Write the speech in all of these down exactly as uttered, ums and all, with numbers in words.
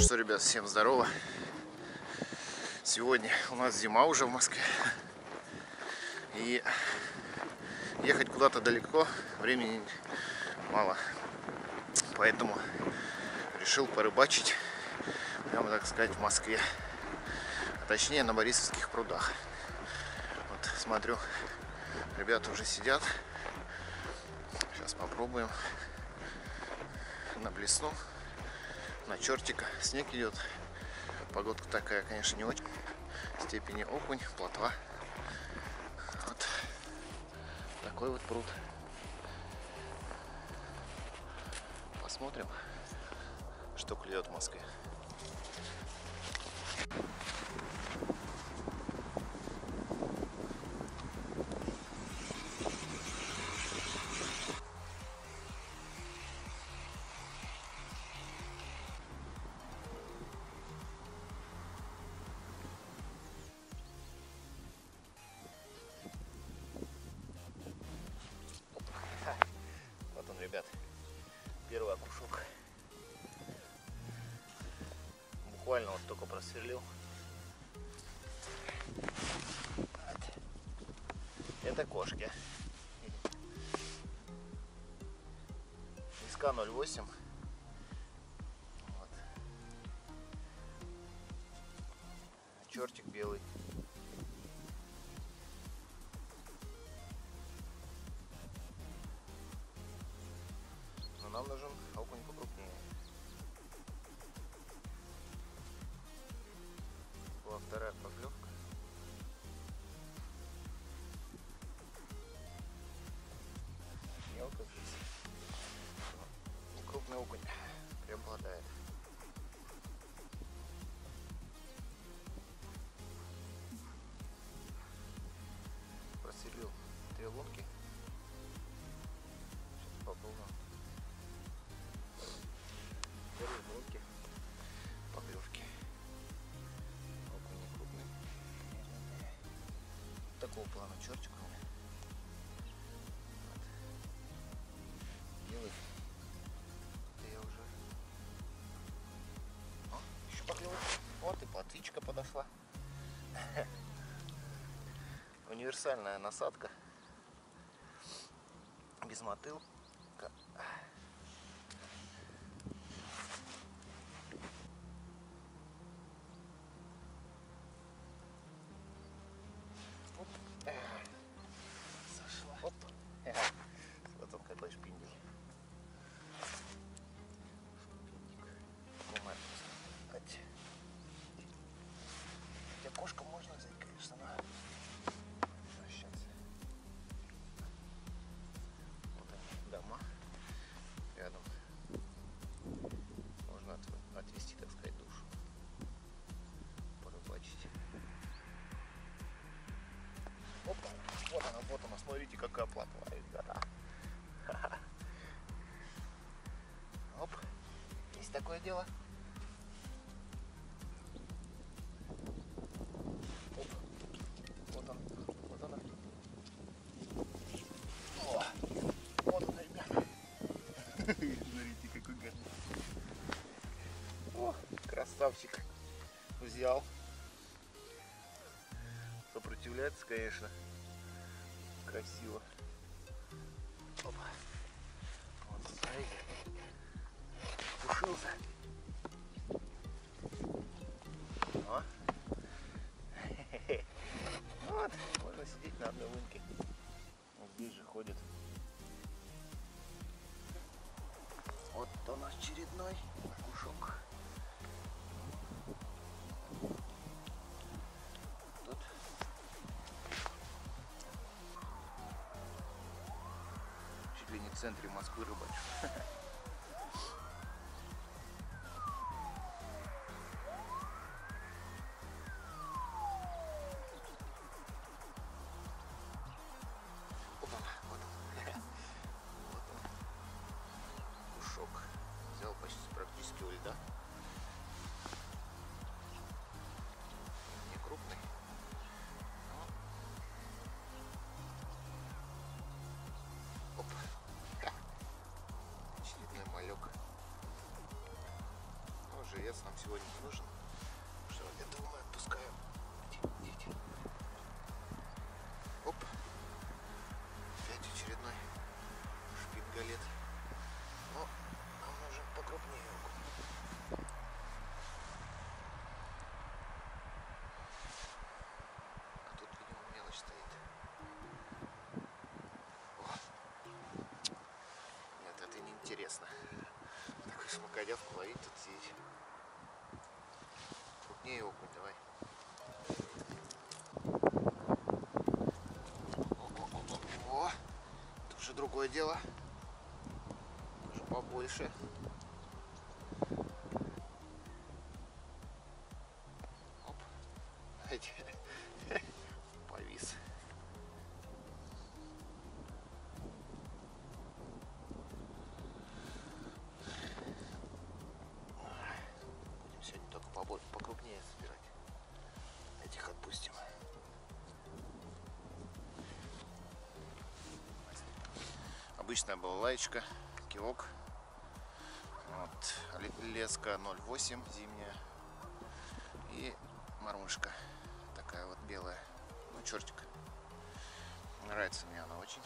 Ну что, ребят, всем здорово. Сегодня у нас зима уже в Москве. И ехать куда-то далеко времени мало. Поэтому решил порыбачить, прямо так сказать, в Москве. А точнее, на Борисовских прудах. Вот смотрю, ребята уже сидят. Сейчас попробуем. На блесну, на чертика. Снег идет. Погодка такая, конечно, не очень. Степени окунь, плотва. Вот такой вот пруд. Посмотрим, что клюет в Москве. Первый окушок. Буквально вот только просверлил. Это кошки. ИСКА ноль восемь. Вот. Чертик белый. Нам нужен окунь покрупнее. Была вторая поклевка. Мелко здесь. Крупный окунь преобладает. Просверлил три лодки. Сейчас попробуем. Лодки, поклевки. Окунь не крупный. Такого плана чертик у меня. Вот. Белый. Это я уже. О, еще поклевок. Вот и плотвичка подошла. Универсальная насадка. Без мотылка. Кошку можно взять, конечно, но... Сейчас. Вот они, дома рядом. Можно от... отвести, так сказать, душу. Порыбачить. Опа! Вот она, вот она, смотрите, какая плотва, ребята. Оп! Есть такое дело. Смотрите, какой гадный. О, красавчик. Взял. Сопротивляется, конечно. Красиво. Опа. Вот, смотрите. Ушился. О. Вот, можно сидеть на одной лунке. Здесь же ходит. Вот он очередной окушок. Тут. Чуть ли не в центре Москвы рыбачу. Практически у льда. Не крупный. Оп. Очередной малек. Уже овец нам сегодня не нужен. Что, этого мы отпускаем. Идите. Оп. Опять очередной шпингалет. Но нам нужен покрупнее окунь. А тут, видимо, мелочь стоит. О. Нет, это неинтересно. Такой шмакодявку ловить тут сидеть. Крупнее окунь давай. О, тут уже другое дело. Уже побольше. Оп. Повис. Будем сегодня только покрупнее собирать. Этих отпустим. Обычная балалайка, кивок, вот. Леска ноль восемь зимняя и мормышка такая вот белая, ну чертик, нравится мне она очень,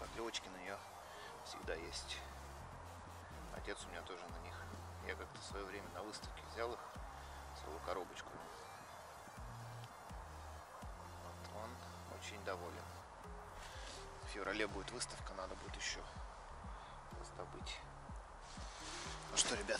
поклевочки на нее всегда есть, отец у меня тоже на них, я как-то в свое время на выставке взял их, целую коробочку, вот он очень доволен. В феврале будет выставка, надо будет еще раздобыть. Ну что, ребят,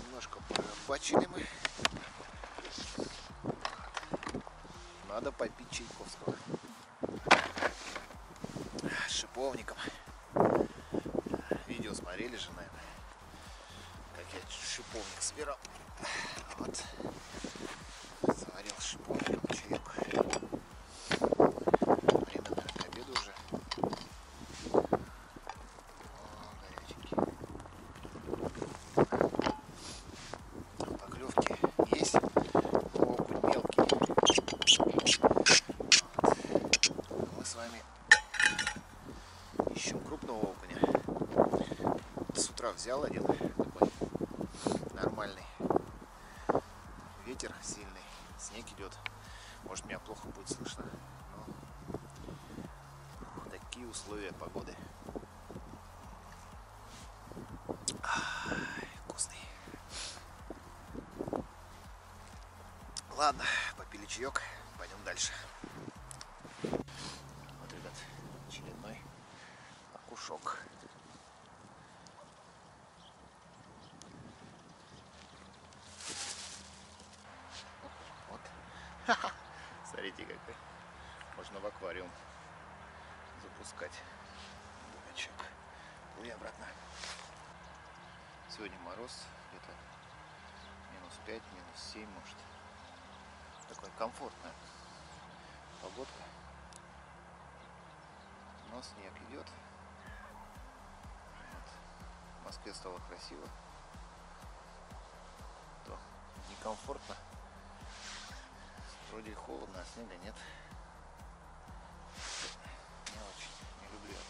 немножко порыбачили мы. Надо попить чайковского. С шиповником. Видео смотрели же, наверное, как я шиповник собирал. Вот. Заварил шиповником чайок. Взял один такой нормальный, ветер сильный, снег идет, может меня плохо будет слышно, но такие условия погоды. Ай, вкусный. Ладно, попили чаек, пойдем дальше. Вот, ребят, очередной окушок. Смотрите, как можно в аквариум запускать. Бумячок. Плыви обратно. Сегодня мороз, где-то минус пять, минус семь, может. Такая комфортная погодка. Но снег идет. Вот. В Москве стало красиво. То некомфортно. Вроде холодно, а снега нет. Не очень, не люблю я так.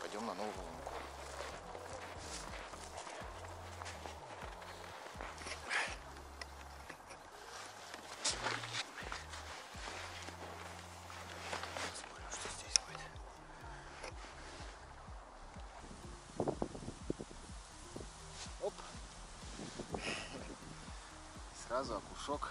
Пойдем на новую лунку. Сразу окушок.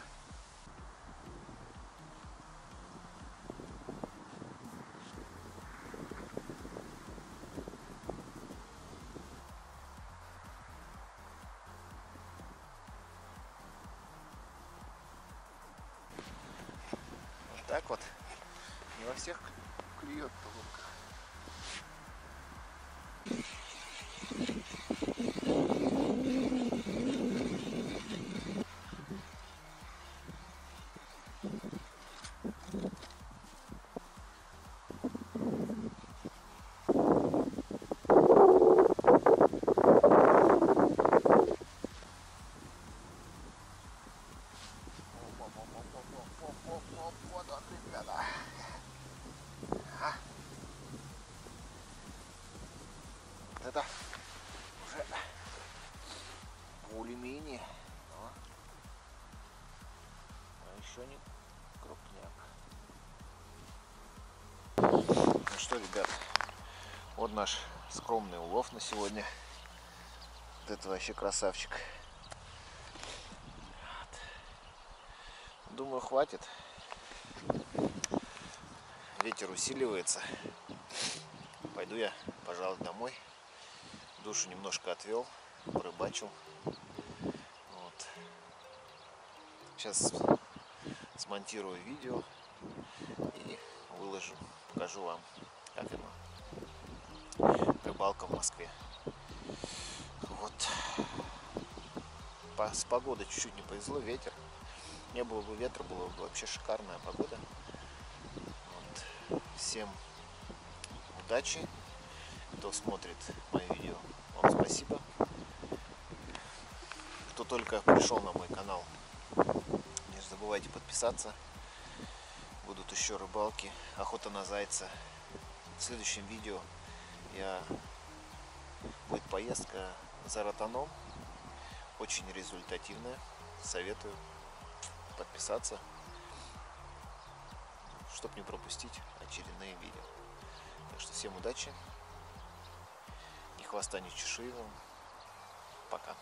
Вот так вот. Не во всех клюет лунка. Thank you. это уже более-менее, но, но еще не крупняк. Ну что, ребят, вот наш скромный улов на сегодня. Вот это вообще красавчик. Думаю, хватит. Ветер усиливается. Пойду я, пожалуй, домой. Душу немножко отвел, порыбачил. Вот. Сейчас смонтирую видео и выложу, покажу вам, как оно. Рыбалка в Москве. Вот. По, с погодой чуть-чуть не повезло, ветер. Не было бы ветра, была бы вообще шикарная погода. Вот. Всем удачи. Кто смотрит мои видео, вам спасибо. Кто только пришел на мой канал, не забывайте подписаться. Будут еще рыбалки, охота на зайца. В следующем видео я... будет поездка за ротаном. Очень результативная. Советую подписаться, чтобы не пропустить очередные видео. Так что всем удачи, ни хвоста, ни чешуи вам. Пока.